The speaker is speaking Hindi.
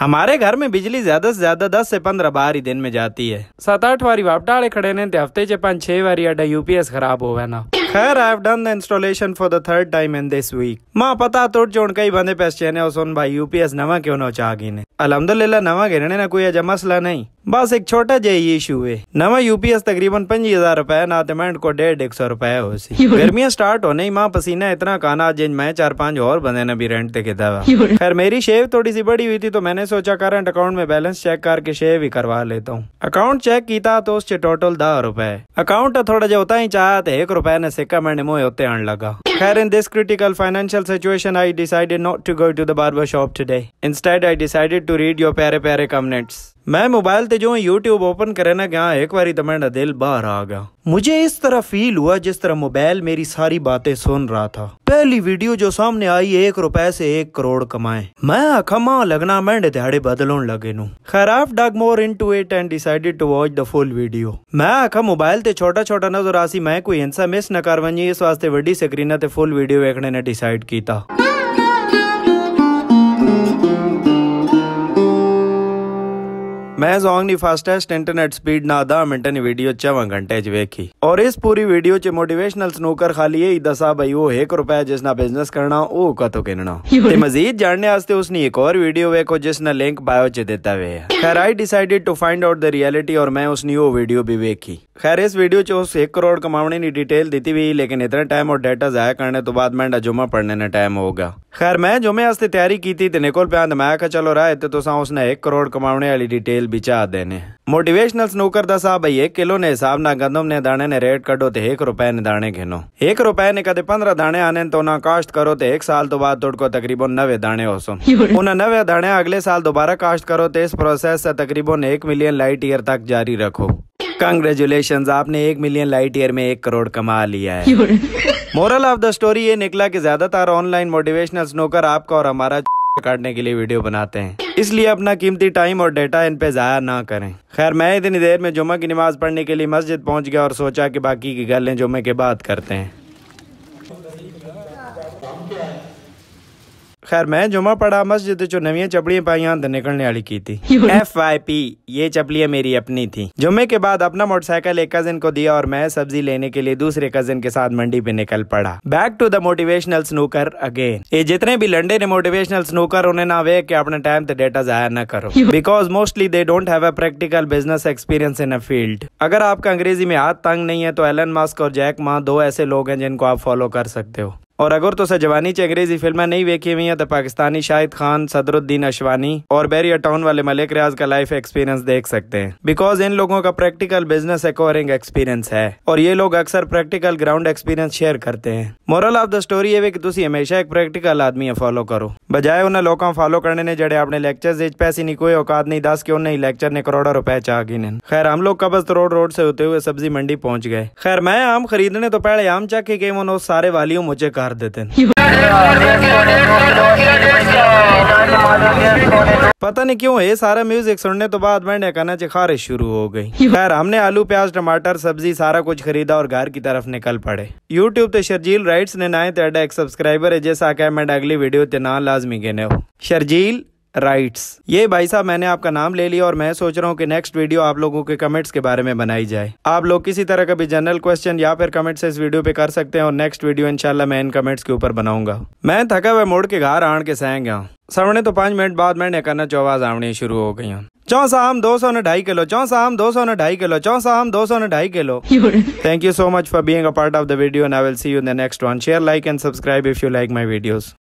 हमारे घर में बिजली ज्यादा से ज्यादा 10 से 15 बार ही दिन में जाती है। 7-8 बारी वापटाड़े खड़े ने हफ्ते च 5-6 बारी आडा यूपीएस खराब होवे ना। खैर I have done the installation for the third time in this week. मां पता तोड़ जोन कई बंदे पैसे ने सुन भाई यूपीएस नवा क्यों ना चागी ने। अल्हम्दुलिल्लाह नवा गिरने ना कोई अजा मसला नहीं, बस एक छोटा जे इशू है। नवा यूपीएस तकरीबन 5000 रुपए ना पेमेंट को 150 रुपए हो सी। गर्मियां स्टार्ट होने ही मां पसीना इतना काना जिन मैं 4-5 और बंदे ने भी रेंट ते किदा। खैर मेरी शेव थोड़ी सी बड़ी हुई थी तो मैंने सोचा करंट अकाउंट में बैलेंस चेक करके शेव ही करवा लेता हूँ। अकाउंट चेक किया तो उससे टोटल 10 रुपए। अकाउंट थोड़ा जो होता ही चाह तो 1 रुपए ने सिक्का मैंने मुँह होते आने लगा। खैर in this critical financial situation I decided not to go to the barber shop today. Instead I decided to read your प्यारे प्यारे कमेंट्स। मैं मोबाइल ते जो यूट्यूब ओपन करे ना गया एक बारी तो मेरा दिल बाहर आ गया। मुझे इस तरह फील हुआ जिस तरह मोबाइल मेरी सारी बातें सुन रहा था। पहली वीडियो जो सामने आई 1 रुपए से 1 करोड़ कमाए। मैं अखमा लगना मैं दिहाड़े बदलों लगे नू। खराब dug more into it and decided to watch the full video. मैं अखा मोबाइल ते छोटा छोटा नजर आसी मैं कोई हिंसा मिस न कर वनी इस वास्ते वड्डी स्क्रीन ते फुल वीडियो देखने ने डिसाइड कीता। मैं सॉन्ग नी फास्टेस्ट इंटरनेट स्पीड ना 10 मिनट नी वीडियो 4 घंटे च वेखी और इस पूरी वीडियो च मोटिवेशनल स्नूकर खाली यही दसा भाई वो 1 रुपया जिसना बिजनेस करना वो कतो किनना। मजीद जानने आस्ते उसने एक और वीडियो वेखो जिसना लिंक बायो च दिता वे। खैर I decided to find out the reality और मैं उसने वो वीडियो भी वेखी। खैर इस वीडियो च उस 1 करोड़ कमाने नी डिटेल दी हुई लेकिन इतना टाइम और डाटा जाया करने तो बाद मैं जुम्मा पढ़ने ने टाइम होगा। खैर मैं जुम्मे आस्ते तैयारी की थी निकल पाया मैं क्या चलो राय तो उसने 1 करोड़ कमाने वाली डिटेल बिचा देने। मोटिवेशनल स्नूकर दा साहब 1 किलो ने हिसाब ना गंदम ने दाने ने रेट कढो ते 1 रुपए ने दाने घिनो। 1 रुपए ने कदे 15 दाने आने तो ना काश्त करो ते 1 साल तो बाद तुड़को तकरीबन 9 दाने हो सुन। उन 9 दाने अगले साल दोबारा काश्त करो तो इस प्रोसेस से तकरीबन 1 मिलियन लाइट ईयर तक जारी रखो। कंग्रेचुलेशंस आपने 1 मिलियन लाइट ईयर में 1 करोड़ कमा लिया है। मोरल ऑफ द स्टोरी ये निकला कि ज्यादातर ऑनलाइन मोटिवेशनल स्नूकर आपका और हमारा काटने के लिए वीडियो बनाते हैं, इसलिए अपना कीमती टाइम और डेटा इन पे जाया ना करें। खैर मैं इतनी देर में जुम्मे की नमाज पढ़ने के लिए मस्जिद पहुंच गया और सोचा कि बाकी की गल्लें जुम्मे के बाद करते हैं। खैर मैं जुम्मा पढ़ा मस्जिद जो नवी चपलियां पाईया निकलने वाली की थी। FYP ये चपलियां मेरी अपनी थी। जुम्मे के बाद अपना मोटरसाइकिल एक कजिन को दिया और मैं सब्जी लेने के लिए दूसरे कजिन के साथ मंडी पे निकल पड़ा। Back to the motivational snooker again. ये जितने भी लंडे ने मोटिवेशनल स्नूकर उन्हें ना वे कि अपने टाइम से डेटा जाया ना करो because mostly they don't have a practical business experience in a field. अगर आपका अंग्रेजी में हाथ तंग नहीं है तो एलन मस्क और जैक मा 2 ऐसे लोग हैं जिनको आप फॉलो कर सकते हो। और अगर तो जवानी च अंग्रेजी फिल्में नहीं देखी हुई हैं तो पाकिस्तानी शाहिद खान, सदरुद्दीन अशवानी और बैरिया टाउन वाले मलिक रियाज का लाइफ एक्सपीरियंस देख सकते हैं बिकॉज इन लोगों का प्रैक्टिकल बिजनेस एक्वायरिंग एक्सपीरियंस है और ये लोग अक्सर प्रैक्टिकल ग्राउंड एक्सपीरियंस शेयर करते हैं। मोरल ऑफ द स्टोरी है कि तुसी हमेशा एक प्रैक्टिकल आदमी फॉलो करो बजाय उन्हें लोगों फॉलो करने ने जड़े अपने लेक्चर पैसे नहीं कोई औकात नहीं दस के उन्हें लेक्चर ने करोड़ों रुपए चाह गिने। खैर हम लोग कब्ज रोड से होते हुए सब्जी मंडी पहुंच गए। खैर मैं आम खरीदने तो पहले आम चख के गए उन्होंने सारे वालियों मुझे देते हैं। पता नहीं क्यों ये सारा म्यूजिक सुनने तो बाद मैंने कहना खारिश शुरू हो गई। खैर हमने आलू प्याज टमाटर सब्जी सारा कुछ खरीदा और घर की तरफ निकल पड़े। YouTube पे शर्जील राइट्स ने ना तेरा एक सब्सक्राइबर है जैसा क्या मैं अगली वीडियो ते ना लाजमी गिने हो। शर्जील राइट्स ये भाई साहब मैंने आपका नाम ले लिया और मैं सोच रहा हूँ कि नेक्स्ट वीडियो आप लोगों के कमेंट्स के बारे में बनाई जाए। आप लोग किसी तरह का भी जनरल क्वेश्चन या फिर कमेंट्स इस वीडियो पे कर सकते हैं और नेक्स्ट वीडियो इंशाल्लाह मैं इन कमेंट्स के ऊपर बनाऊंगा। मैं थका हुआ मोड़ के घर आन के सह गया। सामने तो 5 मिनट बाद मैंने कहना चौवाज आवनी शुरू हो गई। चौसा आम 200 ने 2.5 किलो, चौसा आम 200 ने 2.5 किलो, चौसा आम 200 ने 2.5 किलो। Thank you so much for being a part of the video and I will see you in the next one. Share, like and subscribe if you like my videos.